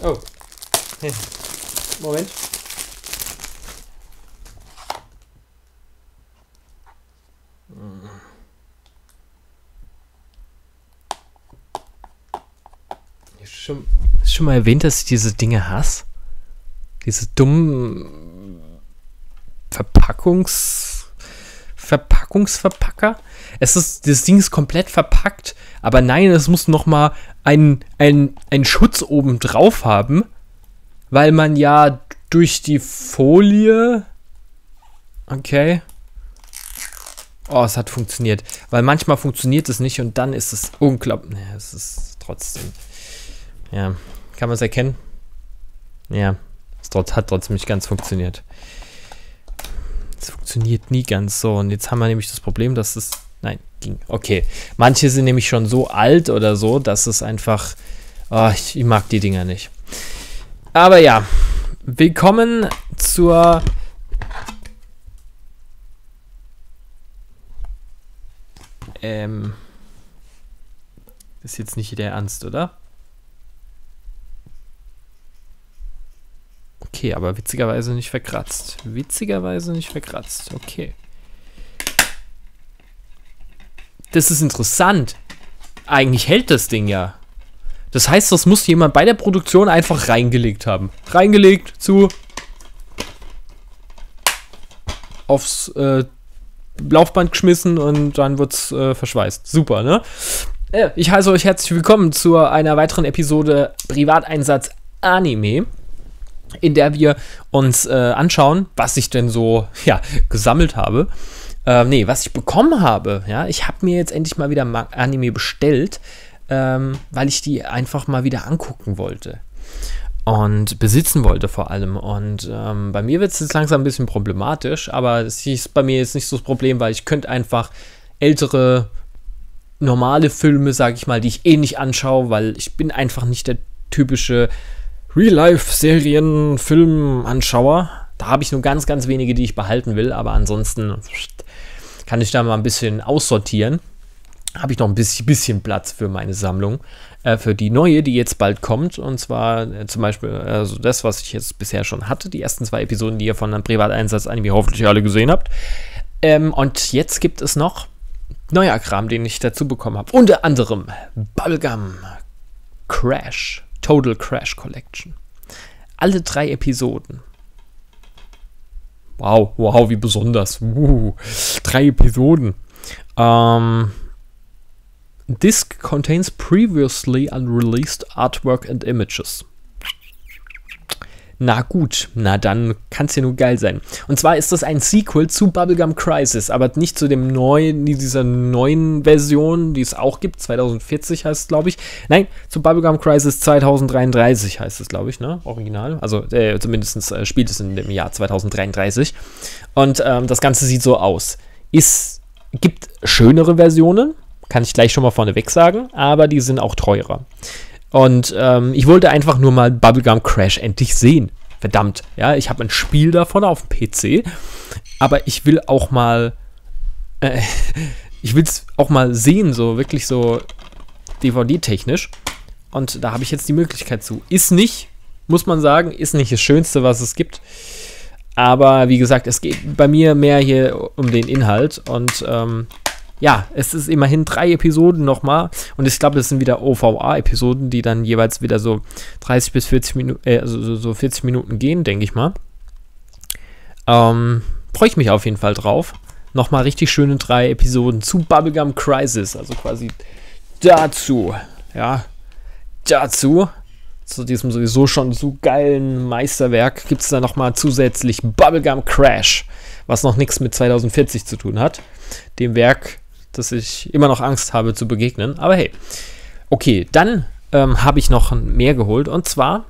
Oh. Hey. Moment. Schon mal erwähnt, dass ich diese Dinge hasse? Diese dummen Verpacker? Dieses Ding ist komplett verpackt, aber nein, es muss nochmal einen Schutz oben drauf haben, weil man ja durch die Folie... Okay. Oh, es hat funktioniert. Weil manchmal funktioniert es nicht und dann ist es unglaublich... Nee, es ist trotzdem... Ja, kann man es erkennen? Ja, es hat trotzdem nicht ganz funktioniert. Es funktioniert nie ganz so. Und jetzt haben wir nämlich das Problem, dass es... Nein, ging. Okay. Manche sind nämlich schon so alt oder so, dass es einfach... Oh, ich mag die Dinger nicht. Aber ja, willkommen zur... Ist jetzt nicht der Ernst, oder? Okay, aber witzigerweise nicht verkratzt. Witzigerweise nicht verkratzt. Okay. Das ist interessant. Eigentlich hält das Ding ja. Das heißt, das muss jemand bei der Produktion einfach reingelegt haben. Reingelegt zu... Aufs Laufband geschmissen und dann wird es verschweißt. Super, ne? Ich heiße euch herzlich willkommen zu einer weiteren Episode Privateinsatz Anime, in der wir uns anschauen, was ich denn so, ja, gesammelt habe. Was ich bekommen habe. Ja, ich habe mir jetzt endlich mal wieder Anime bestellt, weil ich die einfach mal wieder angucken wollte. Und besitzen wollte vor allem. Und bei mir wird es jetzt langsam ein bisschen problematisch, aber es ist bei mir jetzt nicht so das Problem, weil ich könnte einfach ältere, normale Filme, sage ich mal, die ich eh nicht anschaue, weil ich bin einfach nicht der typische Real-Life-Serien-Film-Anschauer. Da habe ich nur ganz, ganz wenige, die ich behalten will, aber ansonsten kann ich da mal ein bisschen aussortieren. Habe ich noch ein bisschen Platz für meine Sammlung, für die neue, die jetzt bald kommt. Und zwar zum Beispiel also das, was ich jetzt bisher schon hatte, die ersten 2 Episoden, die ihr von einem Privateinsatz-Anime hoffentlich alle gesehen habt. Und jetzt gibt es noch neuer Kram, den ich dazu bekommen habe. Unter anderem Bubblegum Crash. Total Crash Collection. Alle 3 Episoden. Wow, wie besonders. 3 Episoden. Disc contains previously unreleased artwork and images. Na gut, na dann kann es ja nur geil sein. Und zwar ist das ein Sequel zu Bubblegum Crisis, aber nicht zu dem neuen, dieser neuen Version, die es auch gibt, 2040 heißt es, glaube ich. Nein, zu Bubblegum Crisis 2033 heißt es, glaube ich, ne? Original. Also zumindest spielt es in dem Jahr 2033. Und das Ganze sieht so aus. Es gibt schönere Versionen, kann ich gleich schon mal vorneweg sagen, aber die sind auch teurer. Und ich wollte einfach nur mal Bubblegum Crash endlich sehen. Verdammt, ja, ich habe ein Spiel davon auf dem PC, aber ich will auch mal, ich will es auch mal sehen, so wirklich so DVD-technisch. Und da habe ich jetzt die Möglichkeit zu. Ist nicht, muss man sagen, ist nicht das Schönste, was es gibt. Aber wie gesagt, es geht bei mir mehr hier um den Inhalt und ja, es ist immerhin 3 Episoden nochmal und ich glaube, das sind wieder OVA-Episoden, die dann jeweils wieder so 30 bis 40 Minuten, so 40 Minuten gehen, denke ich mal. Freue ich mich auf jeden Fall drauf. Nochmal richtig schöne 3 Episoden zu Bubblegum Crisis, also quasi dazu, ja, dazu, zu diesem sowieso schon so geilen Meisterwerk gibt es da nochmal zusätzlich Bubblegum Crash, was noch nichts mit 2040 zu tun hat, dem Werk, dass ich immer noch Angst habe zu begegnen, aber hey. Okay, dann habe ich noch mehr geholt und zwar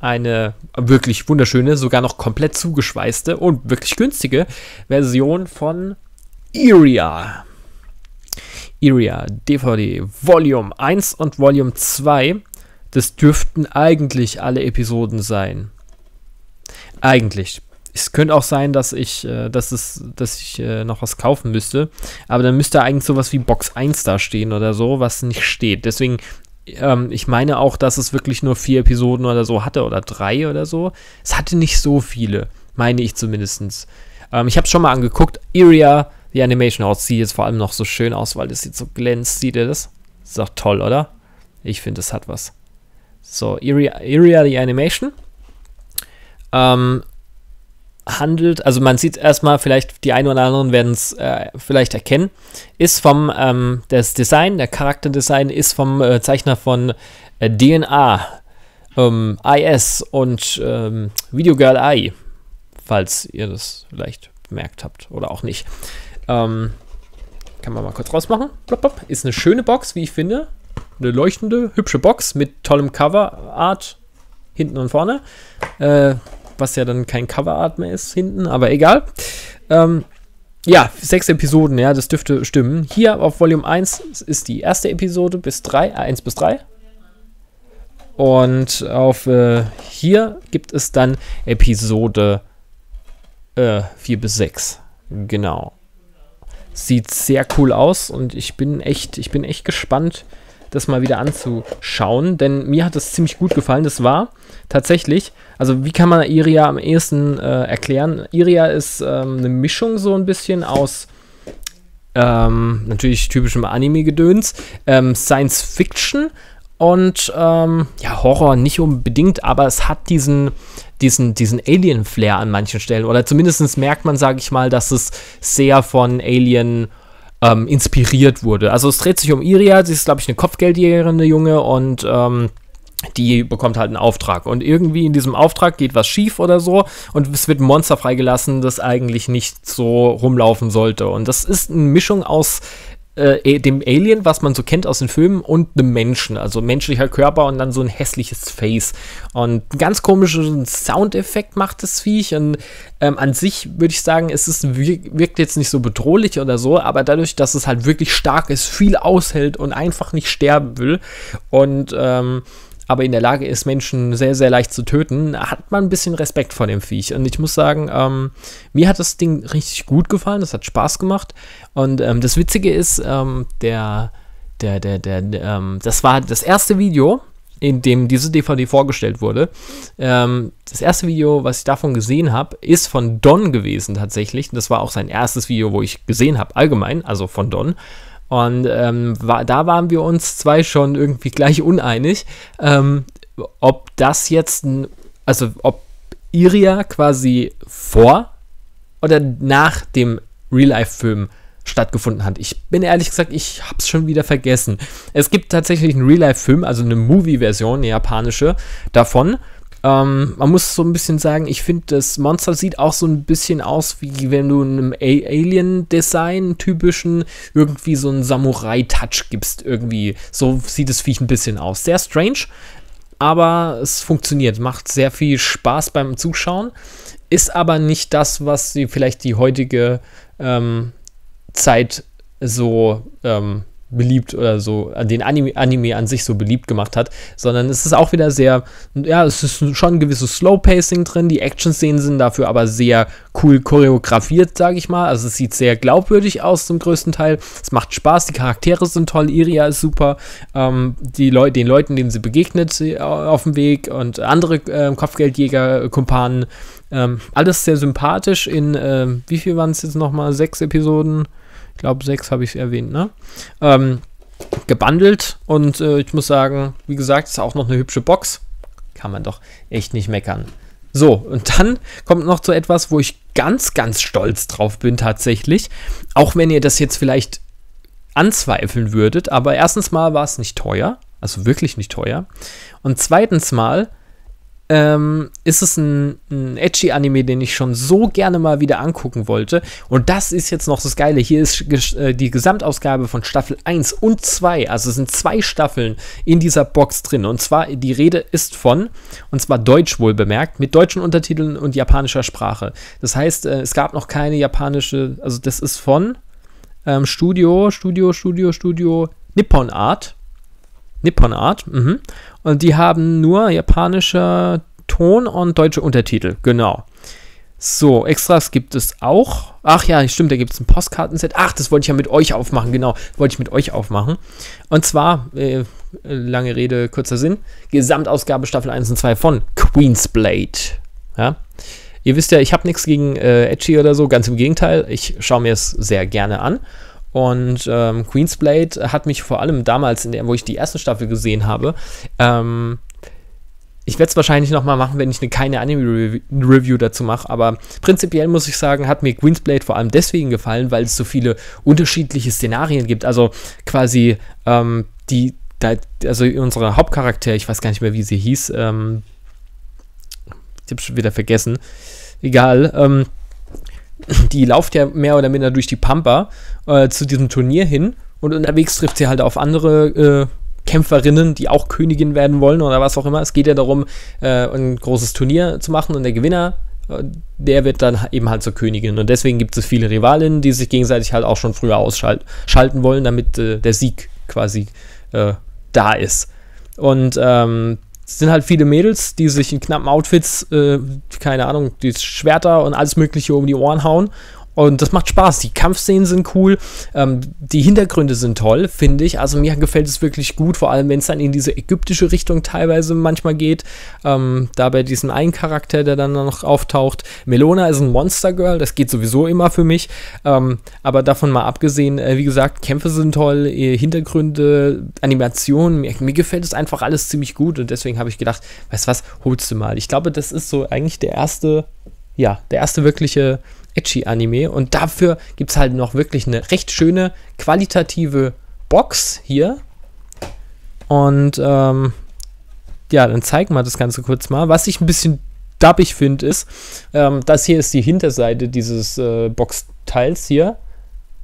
eine wirklich wunderschöne, sogar noch komplett zugeschweißte und wirklich günstige Version von Iria. Iria DVD Volume 1 und Volume 2, das dürften eigentlich alle Episoden sein. Eigentlich. Es könnte auch sein, dass ich noch was kaufen müsste, aber dann müsste eigentlich sowas wie Box 1 da stehen oder so, was nicht steht. Deswegen ich meine auch, dass es wirklich nur 4 Episoden oder so hatte oder 3 oder so. Es hatte nicht so viele, meine ich zumindest. Ich habe es schon mal angeguckt. Iria, die Animation House, sieht jetzt vor allem noch so schön aus, weil das sieht so glänzt. Sieht ihr das? Ist doch toll, oder? Ich finde, es hat was. So, Iria the Animation. Handelt, also man sieht erstmal, vielleicht die einen oder anderen werden es vielleicht erkennen, ist vom, das Design, der Charakterdesign ist vom Zeichner von DNA, IS und Video Girl Eye, falls ihr das vielleicht bemerkt habt oder auch nicht. Kann man mal kurz rausmachen. Plop, plop. Ist eine schöne Box, wie ich finde. Eine leuchtende, hübsche Box mit tollem Coverart hinten und vorne. Was ja dann kein Coverart mehr ist hinten, aber egal. Ja, 6 Episoden, ja, das dürfte stimmen. Hier auf Volume 1 ist die erste Episode bis 1 bis 3. Und auf hier gibt es dann Episode 4 bis 6. Genau. Sieht sehr cool aus und ich bin echt gespannt, das mal wieder anzuschauen, denn mir hat das ziemlich gut gefallen. Das war tatsächlich, also wie kann man Iria am ehesten erklären? Iria ist eine Mischung so ein bisschen aus natürlich typischem Anime-Gedöns, Science-Fiction und ja, Horror nicht unbedingt, aber es hat diesen Alien-Flair an manchen Stellen, oder zumindest merkt man, sage ich mal, dass es sehr von Alien inspiriert wurde. Also es dreht sich um Iria, sie ist, glaube ich, eine Kopfgeldjägerin, eine Junge, und die bekommt halt einen Auftrag. Und irgendwie in diesem Auftrag geht was schief oder so und es wird ein Monster freigelassen, das eigentlich nicht so rumlaufen sollte. Und das ist eine Mischung aus dem Alien, was man so kennt aus den Filmen, und einem Menschen. Also menschlicher Körper und dann so ein hässliches Face. Und einen ganz komischen Soundeffekt macht das Viech. Und an sich würde ich sagen, wirkt jetzt nicht so bedrohlich oder so, aber dadurch, dass es halt wirklich stark ist, viel aushält und einfach nicht sterben will und aber in der Lage ist, Menschen sehr, sehr leicht zu töten, hat man ein bisschen Respekt vor dem Viech. Und ich muss sagen, mir hat das Ding richtig gut gefallen, das hat Spaß gemacht. Und das Witzige ist, das war das erste Video, in dem diese DVD vorgestellt wurde. Das erste Video, was ich davon gesehen habe, ist von Don gewesen tatsächlich. Das war auch sein erstes Video, wo ich gesehen habe, allgemein, also von Don. Und da waren wir uns zwei schon irgendwie gleich uneinig, ob das jetzt, also ob Iria quasi vor oder nach dem Real-Life-Film stattgefunden hat. Ich bin ehrlich gesagt, ich hab's schon wieder vergessen. Es gibt tatsächlich einen Real-Life-Film, also eine Movie-Version, eine japanische, davon. Man muss so ein bisschen sagen, ich finde, das Monster sieht auch so ein bisschen aus, wie wenn du einem Alien-Design typischen irgendwie so einen Samurai-Touch gibst. Irgendwie so sieht das Viech ein bisschen aus. Sehr strange, aber es funktioniert. Macht sehr viel Spaß beim Zuschauen. Ist aber nicht das, was vielleicht die heutige Zeit so beliebt oder so, den Anime an sich so beliebt gemacht hat, sondern es ist auch wieder sehr, ja, es ist schon ein gewisses Slow-Pacing drin, die Action-Szenen sind dafür aber sehr cool choreografiert, sage ich mal, also es sieht sehr glaubwürdig aus zum größten Teil, es macht Spaß, die Charaktere sind toll, Iria ist super, den Leuten, denen sie begegnet auf dem Weg, und andere Kopfgeldjäger-Kumpanen, alles sehr sympathisch in, wie viel waren es jetzt nochmal, 6 Episoden? Ich glaube, 6 habe ich erwähnt, ne? Gebundelt. Und ich muss sagen, wie gesagt, ist auch noch eine hübsche Box. Kann man doch echt nicht meckern. So, und dann kommt noch zu etwas, wo ich ganz, ganz stolz drauf bin tatsächlich. Auch wenn ihr das jetzt vielleicht anzweifeln würdet. Aber erstens mal war es nicht teuer. Also wirklich nicht teuer. Und zweitens mal ist es ein edgy Anime, den ich schon so gerne mal wieder angucken wollte. Und das ist jetzt noch das Geile. Hier ist die Gesamtausgabe von Staffel 1 und 2. Also es sind 2 Staffeln in dieser Box drin. Und zwar, die Rede ist von, und zwar deutsch wohl bemerkt, mit deutschen Untertiteln und japanischer Sprache. Das heißt, es gab noch keine japanische, also das ist von Studio Nippon Art. Nippon Art, Und die haben nur japanischer Ton und deutsche Untertitel, genau. So, Extras gibt es auch. Ach ja, stimmt, da gibt es ein Postkartenset. Ach, das wollte ich ja mit euch aufmachen, genau. Wollte ich mit euch aufmachen. Und zwar, lange Rede, kurzer Sinn, Gesamtausgabe Staffel 1 und 2 von Queen's Blade. Ja? Ihr wisst ja, ich habe nichts gegen Edgy oder so, ganz im Gegenteil. Ich schaue mir es sehr gerne an. Und Queen's Blade hat mich vor allem damals, wo ich die erste Staffel gesehen habe, ich werde es wahrscheinlich nochmal machen, wenn ich keine Anime-Review dazu mache, aber prinzipiell muss ich sagen, hat mir Queen's Blade vor allem deswegen gefallen, weil es so viele unterschiedliche Szenarien gibt, also quasi unsere Hauptcharakter, ich weiß gar nicht mehr, wie sie hieß, ich habe schon wieder vergessen, egal, die läuft ja mehr oder minder durch die Pampa zu diesem Turnier hin und unterwegs trifft sie halt auf andere Kämpferinnen, die auch Königin werden wollen oder was auch immer. Es geht ja darum, ein großes Turnier zu machen und der Gewinner, der wird dann eben halt zur Königin. Und deswegen gibt es viele Rivalinnen, die sich gegenseitig halt auch schon früher ausschalten wollen, damit der Sieg quasi da ist. Und es sind halt viele Mädels, die sich in knappen Outfits, keine Ahnung, die Schwerter und alles Mögliche um die Ohren hauen. Und das macht Spaß. Die Kampfszenen sind cool. Die Hintergründe sind toll, finde ich. Also mir gefällt es wirklich gut, vor allem wenn es dann in diese ägyptische Richtung teilweise manchmal geht. Da bei diesem einen Charakter, der dann noch auftaucht. Melona ist ein Monster Girl, das geht sowieso immer für mich. Aber davon mal abgesehen, wie gesagt, Kämpfe sind toll, Hintergründe, Animationen. Mir gefällt es einfach alles ziemlich gut und deswegen habe ich gedacht, weißt du was, holst du mal. Ich glaube, das ist so eigentlich der erste wirkliche Edgy-Anime und dafür gibt es halt noch wirklich eine recht schöne, qualitative Box hier und ja, dann zeigen wir das Ganze kurz mal. Was ich ein bisschen dubbig finde ist, das hier ist die Hinterseite dieses Boxteils hier,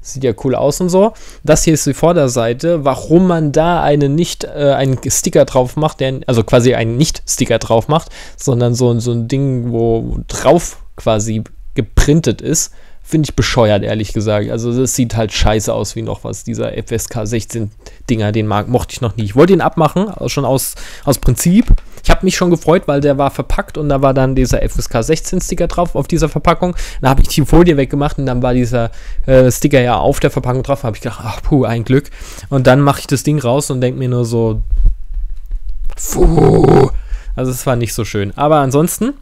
sieht ja cool aus und so, das hier ist die Vorderseite, warum man da einen Sticker drauf macht, also quasi einen Nicht-Sticker drauf macht, sondern so ein Ding, wo drauf quasi geprintet ist, finde ich bescheuert, ehrlich gesagt. Also das sieht halt scheiße aus wie noch was. Dieser FSK-16-Dinger, den mochte ich noch nie. Ich wollte ihn abmachen, also schon aus Prinzip. Ich habe mich schon gefreut, weil der war verpackt und da war dann dieser FSK-16-Sticker drauf auf dieser Verpackung. Dann habe ich die Folie weggemacht und dann war dieser Sticker ja auf der Verpackung drauf. Da habe ich gedacht, ach puh, ein Glück. Und dann mache ich das Ding raus und denke mir nur so, puh. Also es war nicht so schön. Aber ansonsten,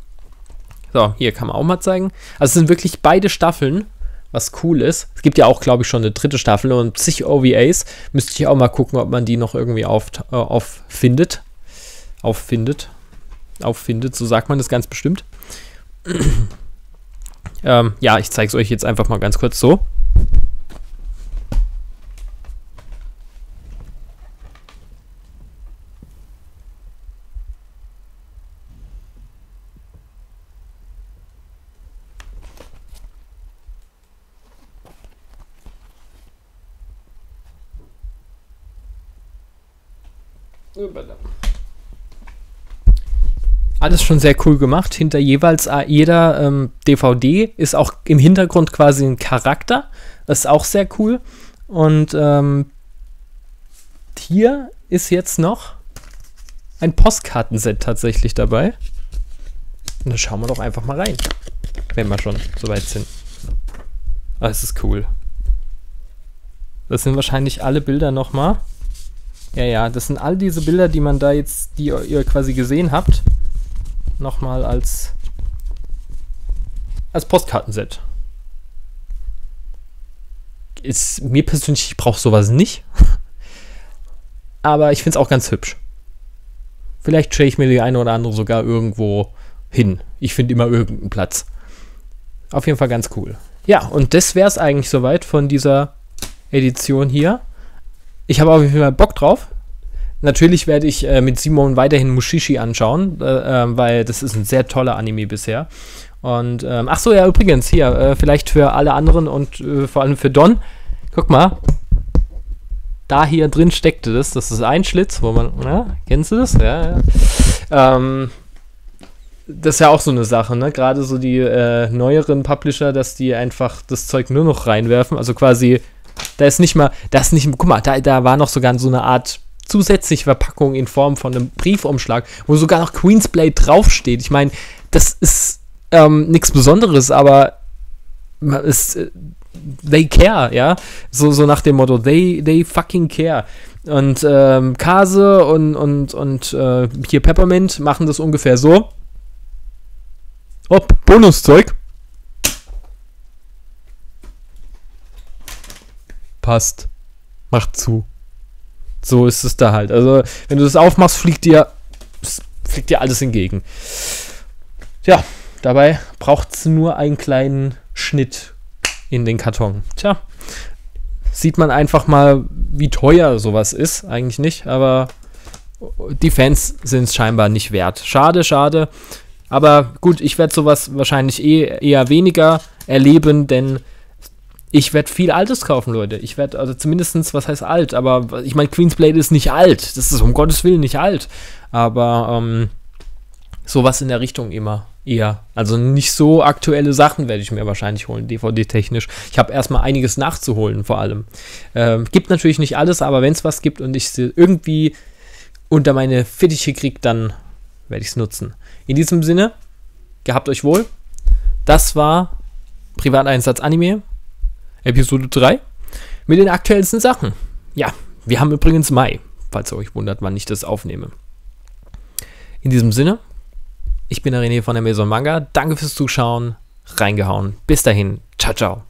so, hier kann man auch mal zeigen. Also es sind wirklich beide Staffeln, was cool ist. Es gibt ja auch, glaube ich, schon eine dritte Staffel und zig OVAs. Müsste ich auch mal gucken, ob man die noch irgendwie auffindet, so sagt man das ganz bestimmt. Ja, ich zeige es euch jetzt einfach mal ganz kurz so. Alles schon sehr cool gemacht. Hinter jeweils jeder DVD ist auch im Hintergrund quasi ein Charakter. Das ist auch sehr cool. Und hier ist jetzt noch ein Postkartenset tatsächlich dabei. Und da schauen wir doch einfach mal rein, wenn wir schon so weit sind. Ah, es ist cool. Das sind wahrscheinlich alle Bilder nochmal. Ja, das sind all diese Bilder, die man da jetzt, die ihr quasi gesehen habt, nochmal als Postkartenset. Ist mir persönlich, ich brauche sowas nicht. Aber ich finde es auch ganz hübsch. Vielleicht stelle ich mir die eine oder andere sogar irgendwo hin. Ich finde immer irgendeinen Platz. Auf jeden Fall ganz cool. Ja, und das wäre es eigentlich soweit von dieser Edition hier. Ich habe auf jeden Fall Bock drauf. Natürlich werde ich mit Simon weiterhin Mushishi anschauen, weil das ist ein sehr toller Anime bisher. Und ach so, ja, übrigens, hier, vielleicht für alle anderen und vor allem für Don. Guck mal, da hier drin steckte das. Das ist ein Schlitz, wo man, na, kennst du das? Ja, ja. Das ist ja auch so eine Sache, ne? Gerade so die neueren Publisher, dass die einfach das Zeug nur noch reinwerfen. Also quasi, da ist nicht mal, das nicht, guck mal, da war noch sogar so eine Art zusätzliche Verpackung in Form von einem Briefumschlag, wo sogar noch Queen's Blade draufsteht. Ich meine, das ist nichts Besonderes, aber es, they care, ja, so nach dem Motto, they fucking care. Und Kase und hier Peppermint machen das ungefähr so. Hopp, Bonuszeug. Passt. Macht zu. So ist es da halt. Also, wenn du das aufmachst, fliegt dir alles entgegen. Tja, dabei braucht es nur einen kleinen Schnitt in den Karton. Tja, sieht man einfach mal, wie teuer sowas ist. Eigentlich nicht, aber die Fans sind es scheinbar nicht wert. Schade, schade. Aber gut, ich werde sowas wahrscheinlich eher weniger erleben, denn ich werde viel Altes kaufen, Leute. Ich werde, also zumindestens, was heißt alt? Aber ich meine, Queen's Blade ist nicht alt. Das ist um Gottes Willen nicht alt. Aber sowas in der Richtung immer eher. Also nicht so aktuelle Sachen werde ich mir wahrscheinlich holen, DVD-technisch. Ich habe erstmal einiges nachzuholen, vor allem. Gibt natürlich nicht alles, aber wenn es was gibt und ich irgendwie unter meine Fittiche kriege, dann werde ich es nutzen. In diesem Sinne, gehabt euch wohl. Das war Privateinsatz Anime, Episode 3, mit den aktuellsten Sachen. Ja, wir haben übrigens Mai, falls ihr euch wundert, wann ich das aufnehme. In diesem Sinne, ich bin der René von der Maison Manga. Danke fürs Zuschauen, reingehauen. Bis dahin, ciao, ciao.